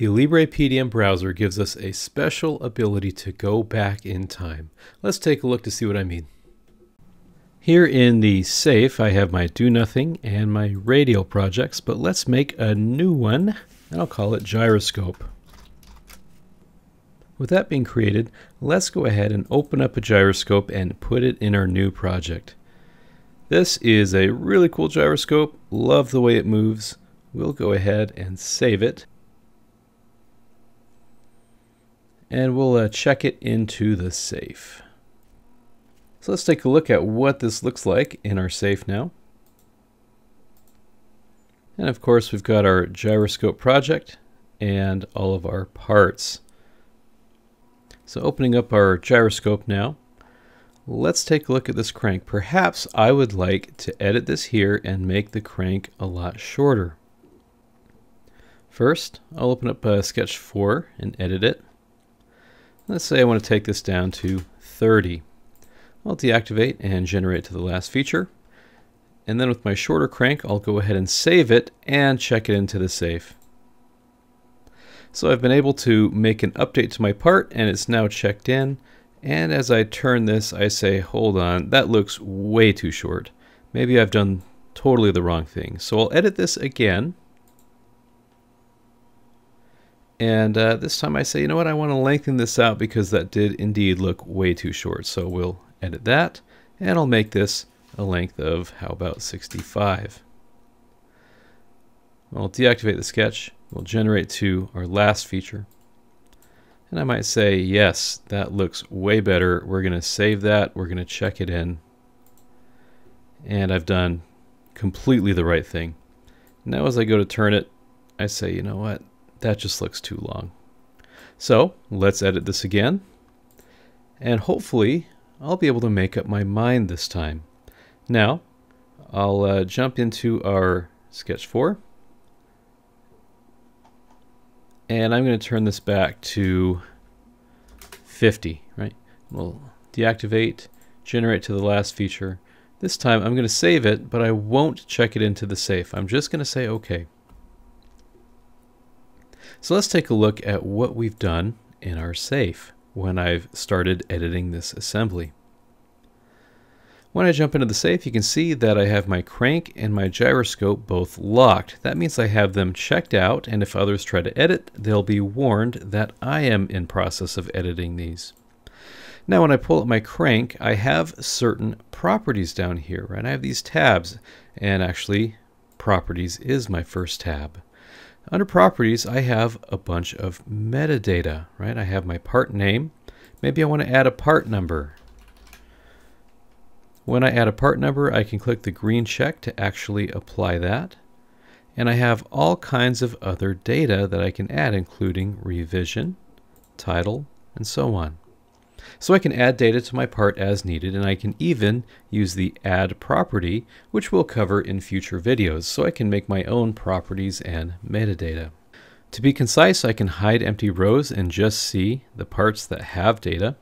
The LibrePDM browser gives us a special ability to go back in time. Let's take a look to see what I mean. Here in the safe, I have my Do Nothing and my radio projects, but let's make a new one, and I'll call it Gyroscope. With that being created, let's go ahead and open up a gyroscope and put it in our new project. This is a really cool gyroscope. Love the way it moves. We'll go ahead and save it. And we'll check it into the safe. So let's take a look at what this looks like in our safe now. And of course, we've got our gyroscope project and all of our parts. So opening up our gyroscope now, let's take a look at this crank. Perhaps I would like to edit this here and make the crank a lot shorter. First, I'll open up Sketch 4 and edit it. Let's say I want to take this down to 30. I'll deactivate and generate to the last feature. And then with my shorter crank, I'll go ahead and save it and check it into the safe. So I've been able to make an update to my part, and it's now checked in. And as I turn this, I say, hold on, that looks way too short. Maybe I've done totally the wrong thing. So I'll edit this again. And this time I say, you know what, I want to lengthen this out because that did indeed look way too short. So we'll edit that, and I'll make this a length of, how about 65. I'll deactivate the sketch. We'll generate to our last feature. And I might say, yes, that looks way better. We're going to save that. We're going to check it in. And I've done completely the right thing. Now as I go to turn it, I say, you know what? That just looks too long. So let's edit this again. And hopefully, I'll be able to make up my mind this time. Now, I'll jump into our Sketch 4. And I'm going to turn this back to 50, right? We'll deactivate, generate to the last feature. This time I'm going to save it, but I won't check it into the safe. I'm just going to say OK. So let's take a look at what we've done in our safe when I've started editing this assembly. When I jump into the safe, you can see that I have my crank and my gyroscope both locked. That means I have them checked out, and if others try to edit, they'll be warned that I am in process of editing these. Now when I pull up my crank, I have certain properties down here, right? I have these tabs, and actually properties is my first tab. Under properties, I have a bunch of metadata, right? I have my part name. Maybe I want to add a part number. When I add a part number, I can click the green check to actually apply that. And I have all kinds of other data that I can add, including revision, title, and so on. So I can add data to my part as needed, and I can even use the add property, which we'll cover in future videos, so I can make my own properties and metadata. To be concise, I can hide empty rows and just see the parts that have data.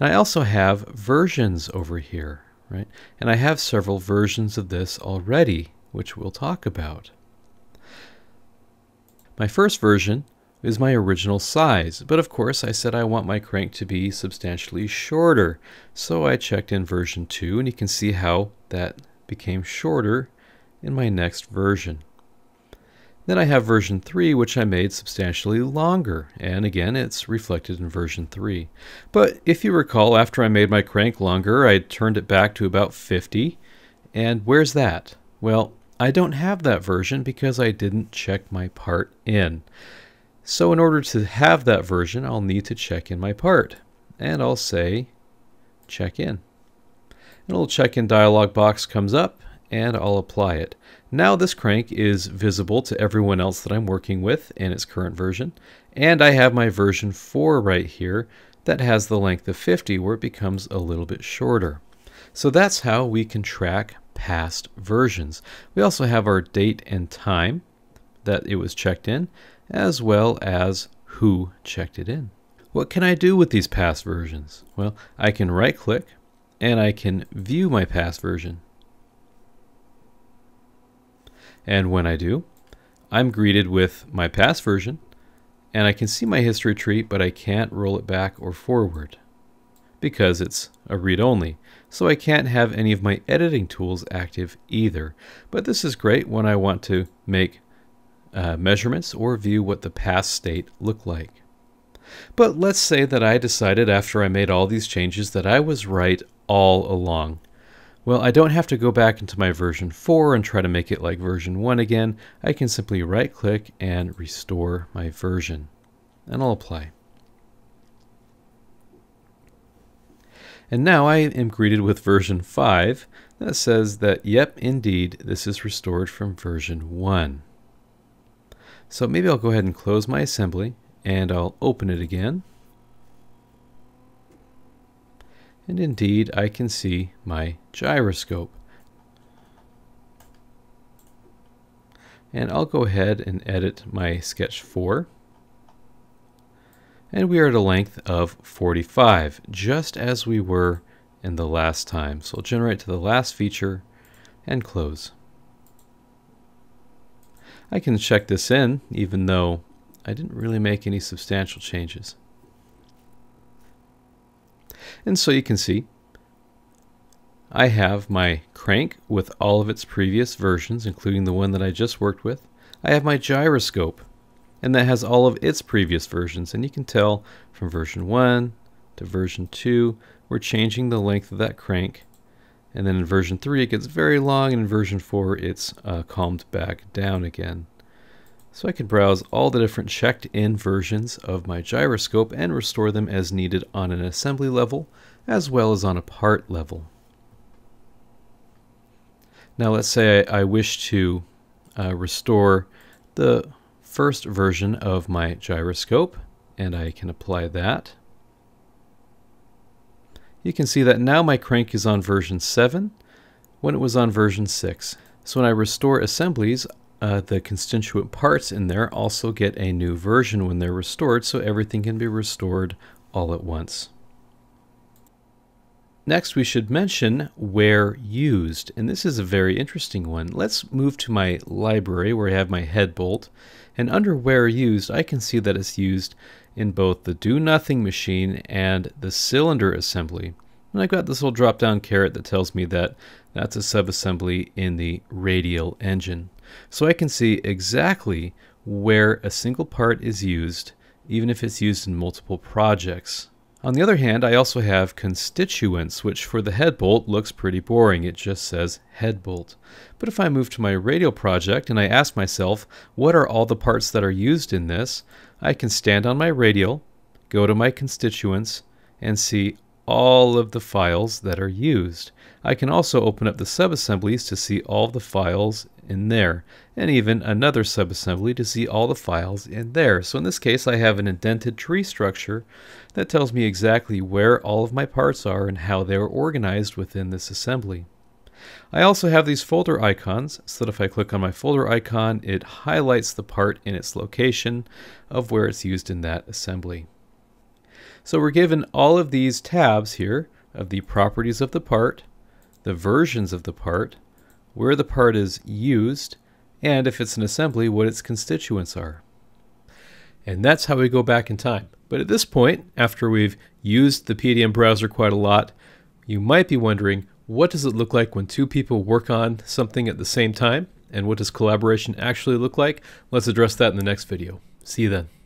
I also have versions over here, right? And I have several versions of this already, which we'll talk about. My first version is my original size, but of course I said I want my crank to be substantially shorter. So I checked in version 2, and you can see how that became shorter in my next version. Then I have version 3, which I made substantially longer, and again it's reflected in version 3. But if you recall, after I made my crank longer, I turned it back to about 50. And where's that? Well, I don't have that version because I didn't check my part in. So in order to have that version, I'll need to check in my part. And I'll say check in. An old check in dialog box comes up, and I'll apply it. Now this crank is visible to everyone else that I'm working with in its current version, and I have my version 4 right here that has the length of 50, where it becomes a little bit shorter. So that's how we can track past versions. We also have our date and time that it was checked in, as well as who checked it in. What can I do with these past versions? Well, I can right click and I can view my past version. And when I do, I'm greeted with my past version, and I can see my history tree, but I can't roll it back or forward because it's a read-only. So I can't have any of my editing tools active either. But this is great when I want to make measurements or view what the past state looked like. But let's say that I decided after I made all these changes that I was right all along. Well, I don't have to go back into my version 4 and try to make it like version 1 again. I can simply right-click and restore my version. And I'll apply. And now I am greeted with version 5 that says that, yep, indeed, this is restored from version 1. So maybe I'll go ahead and close my assembly, and I'll open it again. And indeed, I can see my gyroscope. And I'll go ahead and edit my sketch 4. And we are at a length of 45, just as we were in the last time. So I'll generate to the last feature and close. I can check this in, even though I didn't really make any substantial changes. And so you can see I have my crank with all of its previous versions, including the one that I just worked with. I have my gyroscope, and that has all of its previous versions. And you can tell from version 1 to version 2, we're changing the length of that crank. And then in version 3, it gets very long, and in version 4, it's calmed back down again. So I can browse all the different checked-in versions of my gyroscope and restore them as needed on an assembly level as well as on a part level. Now let's say I wish to restore the first version of my gyroscope, and I can apply that. You can see that now my crank is on version 7 when it was on version 6. So when I restore assemblies, the constituent parts in there also get a new version when they're restored, so everything can be restored all at once. Next, we should mention where used, and this is a very interesting one. Let's move to my library where I have my head bolt, and under where used, I can see that it's used in both the do nothing machine and the cylinder assembly. And I've got this little drop down caret that tells me that that's a subassembly in the radial engine. So I can see exactly where a single part is used, even if it's used in multiple projects. On the other hand, I also have constituents, which for the head bolt looks pretty boring. It just says head bolt. But if I move to my radial project and I ask myself, what are all the parts that are used in this? I can stand on my radial, go to my constituents, and see all of the files that are used. I can also open up the subassemblies to see all the files in there, and even another subassembly to see all the files in there. So in this case, I have an indented tree structure that tells me exactly where all of my parts are and how they are organized within this assembly. I also have these folder icons, so that if I click on my folder icon, it highlights the part in its location of where it's used in that assembly. So we're given all of these tabs here of the properties of the part, the versions of the part, where the part is used, and if it's an assembly, what its constituents are. And that's how we go back in time. But at this point, after we've used the PDM browser quite a lot, you might be wondering, what does it look like when two people work on something at the same time? And what does collaboration actually look like? Let's address that in the next video. See you then.